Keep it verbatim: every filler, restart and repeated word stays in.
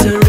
used to